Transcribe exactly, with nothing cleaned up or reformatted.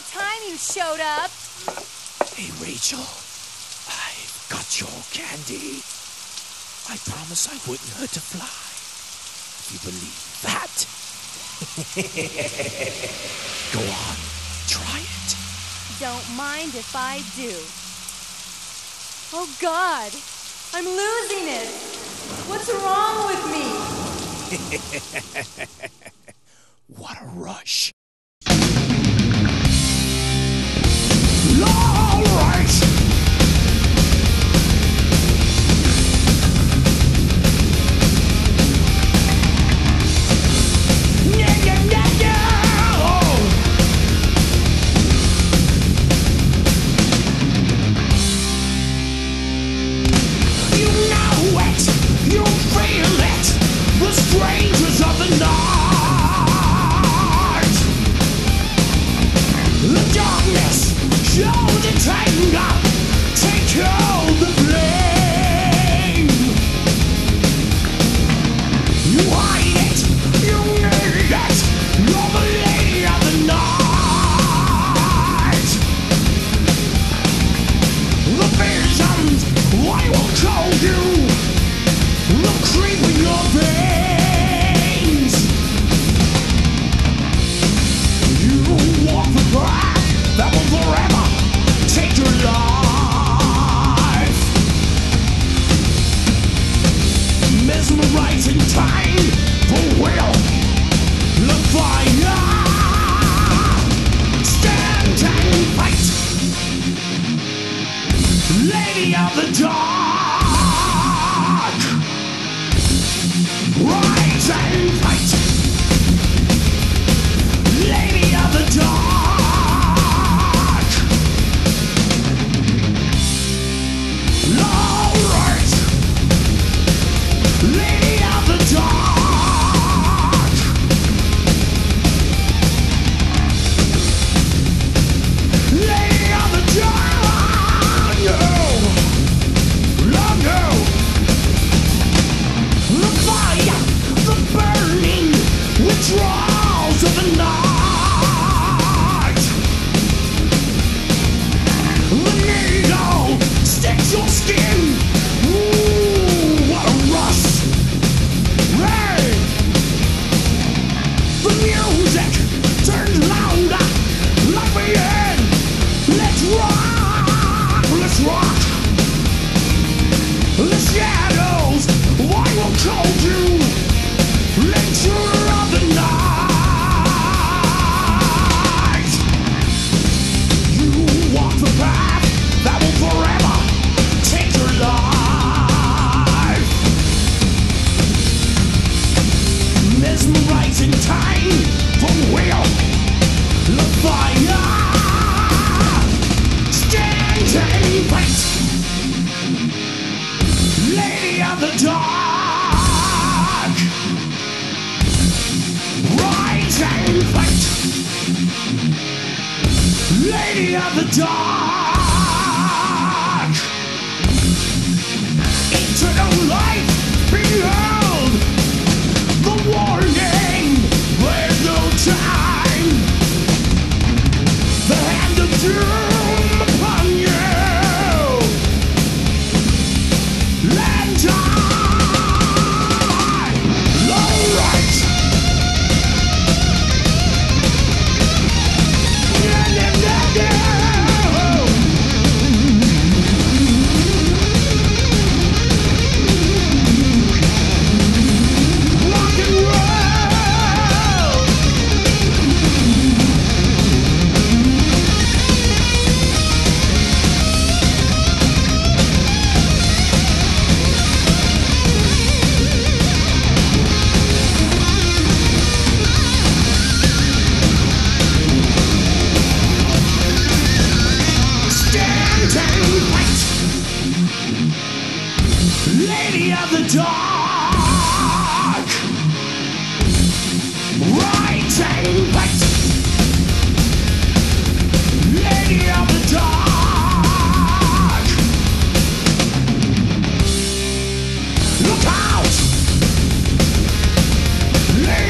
About time you showed up. Hey, Rachel. I've got your candy. I promise I wouldn't hurt a fly. If you believe that. Go on. Try it. Don't mind if I do. Oh, God. I'm losing it. What's wrong with me? What a rush. All right. Look out! Lady